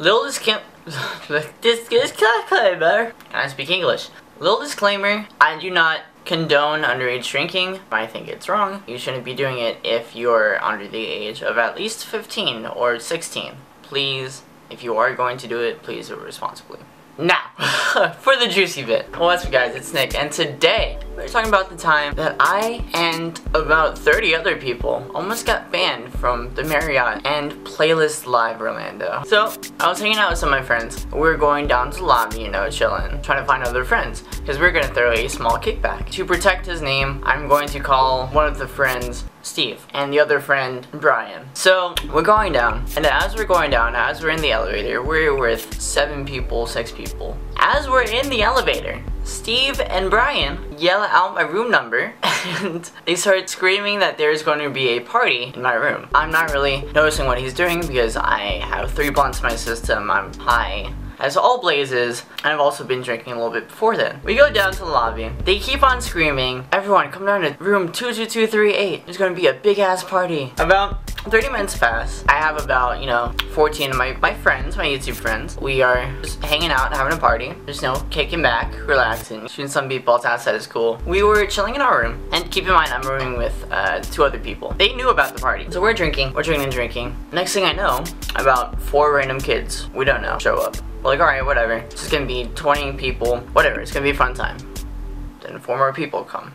Little disclaimer. This can't better. I speak English. Little disclaimer, I do not condone underage drinking. I think it's wrong. You shouldn't be doing it if you're under the age of at least 15 or 16. Please, if you are going to do it, please do it responsibly. Now, for the juicy bit. What's up guys, it's Nick, and today we're talking about the time that I and about 30 other people almost got banned from the Marriott and Playlist Live Orlando. So, I was hanging out with some of my friends. We were going down to the lobby, you know, chilling, trying to find other friends, because we were gonna throw a small kickback. To protect his name, I'm going to call one of the friends Steve, and the other friend, Brian. So, we're going down, and as we're going down, as we're in the elevator, we're with six people. As we're in the elevator, Steve and Brian yell out my room number, and they start screaming that there's going to be a party in my room. I'm not really noticing what he's doing because I have 3 blunts in my system, I'm high as all blazes, and I've also been drinking a little bit before then. We go down to the lobby. They keep on screaming, everyone come down to room 22238. There's gonna be a big ass party. About 30 minutes pass. I have about, you know, 14 of my friends, my YouTube friends. We are just hanging out, having a party. Just, you know, kicking back, relaxing, shooting some beatballs outside of school. We were chilling in our room, and keep in mind I'm rooming with 2 other people. They knew about the party. So we're drinking. Next thing I know, about 4 random kids, we don't know, show up. We're like, alright, whatever, it's just gonna be 20 people, whatever, it's gonna be a fun time. Then 4 more people come.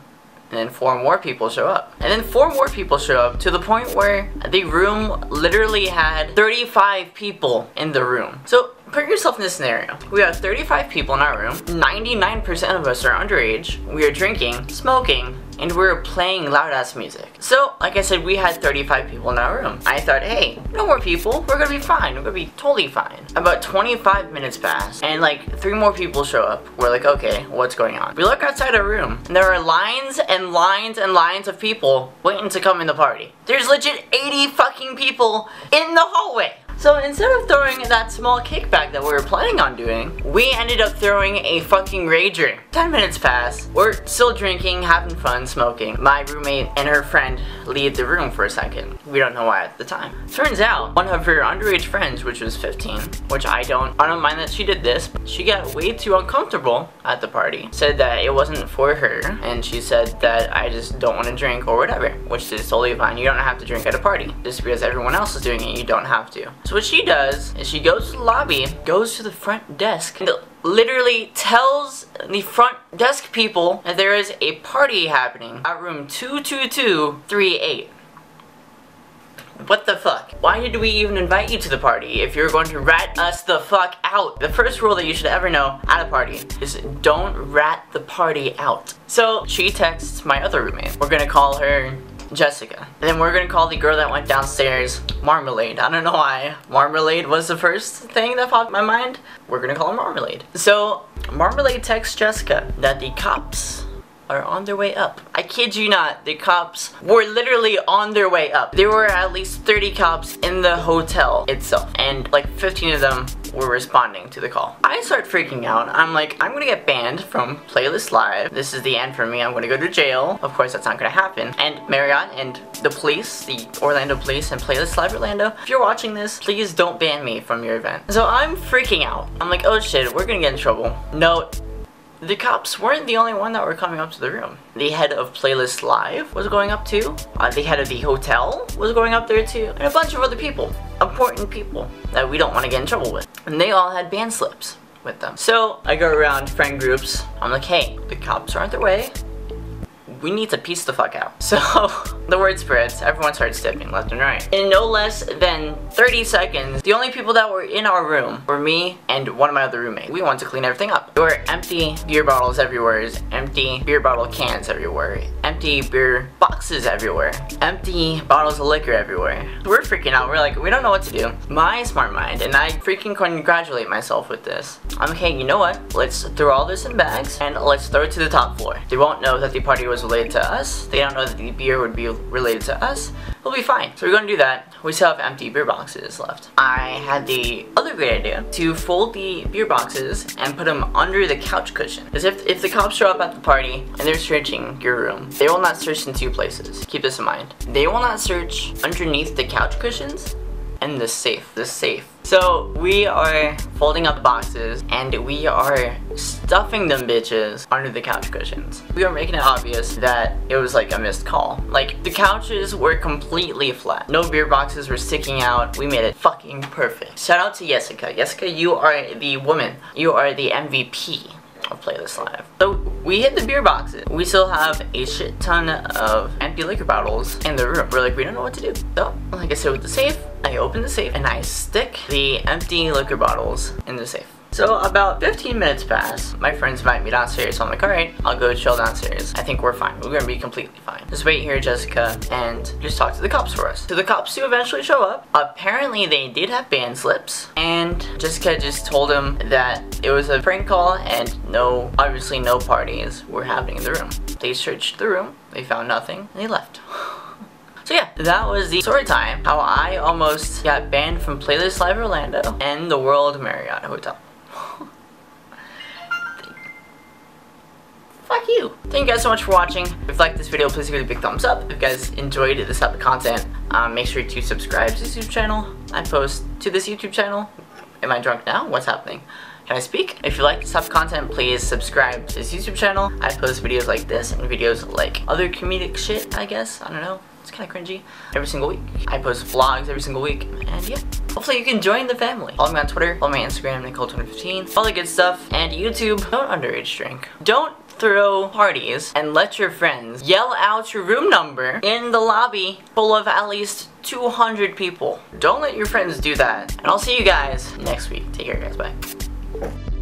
And then 4 more people show up. And then 4 more people show up, to the point where the room literally had 35 people in the room. So put yourself in this scenario. We have 35 people in our room, 99% of us are underage, we are drinking, smoking, and we were playing loud ass music. So, like I said, we had 35 people in our room. I thought, hey, no more people, we're gonna be fine, we're gonna be totally fine. About 25 minutes pass, and like 3 more people show up. We're like, okay, what's going on? We look outside our room, and there are lines and lines and lines of people waiting to come in the party. There's legit 80 fucking people in the hallway. So instead of throwing that small kickback that we were planning on doing, we ended up throwing a fucking rager. 10 minutes pass, we're still drinking, having fun, smoking. My roommate and her friend leave the room for a second. We don't know why at the time. Turns out, one of her underage friends, which was 15, which I don't mind that she did this, but she got way too uncomfortable at the party, said that it wasn't for her, and she said that I just don't want to drink or whatever, which is totally fine. You don't have to drink at a party. Just because everyone else is doing it, you don't have to. So what she does is she goes to the lobby, goes to the front desk, and literally tells the front desk people that there is a party happening at room 22238. What the fuck? Why did we even invite you to the party if you're going to rat us the fuck out? The first rule that you should ever know at a party is don't rat the party out. So she texts my other roommate. We're gonna call her Jessica. And then we're gonna call the girl that went downstairs Marmalade. I don't know why Marmalade was the first thing that popped in my mind. We're gonna call her Marmalade. So Marmalade texts Jessica that the cops are on their way up. I kid you not, the cops were literally on their way up. There were at least 30 cops in the hotel itself, and like 15 of them were responding to the call. I start freaking out. I'm like, I'm gonna get banned from Playlist Live. This is the end for me. I'm gonna go to jail. Of course, that's not gonna happen. And Marriott and the police, the Orlando Police and Playlist Live Orlando, if you're watching this, please don't ban me from your event. So I'm freaking out. I'm like, oh shit, we're gonna get in trouble. No. The cops weren't the only one that were coming up to the room. The head of Playlist Live was going up too. The head of the hotel was going up there too. And a bunch of other people, important people that we don't want to get in trouble with. And they all had band slips with them. So I go around friend groups. I'm like, hey, the cops aren't their way. We need to peace the fuck out. So the word spreads, everyone starts stepping left and right. In no less than 30 seconds, the only people that were in our room were me and one of my other roommates. We wanted to clean everything up. There were empty beer bottles everywhere, empty beer bottle cans everywhere, empty beer boxes everywhere, empty bottles of liquor everywhere. We're freaking out, we're like, we don't know what to do. My smart mind, and I freaking congratulate myself with this. I'm like, hey, you know what? Let's throw all this in bags and let's throw it to the top floor. They won't know that the party was related to us. They don't know that the beer would be related to us. We'll be fine. So we're gonna do that. We still have empty beer boxes left. I had the other great idea to fold the beer boxes and put them under the couch cushion. Because if the cops show up at the party and they're searching your room, they will not search in 2 places. Keep this in mind. They will not search underneath the couch cushions and the safe. The safe So we are folding up boxes and we are stuffing them bitches under the couch cushions. We were making it obvious that it was like a missed call. Like, the couches were completely flat. No beer boxes were sticking out. We made it fucking perfect. Shout out to Jessica. Jessica, you are the woman. You are the MVP of Playlist Live. So we hit the beer boxes. We still have a shit ton of empty liquor bottles in the room. We're like, we don't know what to do. So, like I said with the safe, I open the safe and I stick the empty liquor bottles in the safe. So about 15 minutes pass, my friends invite me downstairs, so I'm like, alright, I'll go chill downstairs. I think we're fine. We're gonna be completely fine. Just wait here, Jessica, and just talk to the cops for us. So the cops do eventually show up. Apparently they did have band slips, and Jessica just told him that it was a prank call and no, obviously no parties were happening in the room. They searched the room, they found nothing, and they left. So yeah, that was the story time, how I almost got banned from Playlist Live Orlando and the World Marriott Hotel. Fuck you. Thank you guys so much for watching. If you liked this video, please give it a big thumbs up. If you guys enjoyed this type of content, make sure to subscribe to this YouTube channel. I post to this YouTube channel. Am I drunk now? What's happening? Can I speak? If you like this type of content, please subscribe to this YouTube channel. I post videos like this and videos like other comedic shit, I guess. I don't know. It's kind of cringy. Every single week. I post vlogs every single week. And yeah. Hopefully you can join the family. Follow me on Twitter. Follow my Instagram, Nicole2015. All the good stuff. And YouTube. Don't underage drink. Don't throw parties and let your friends yell out your room number in the lobby full of at least 200 people. Don't let your friends do that. And I'll see you guys next week. Take care, guys. Bye.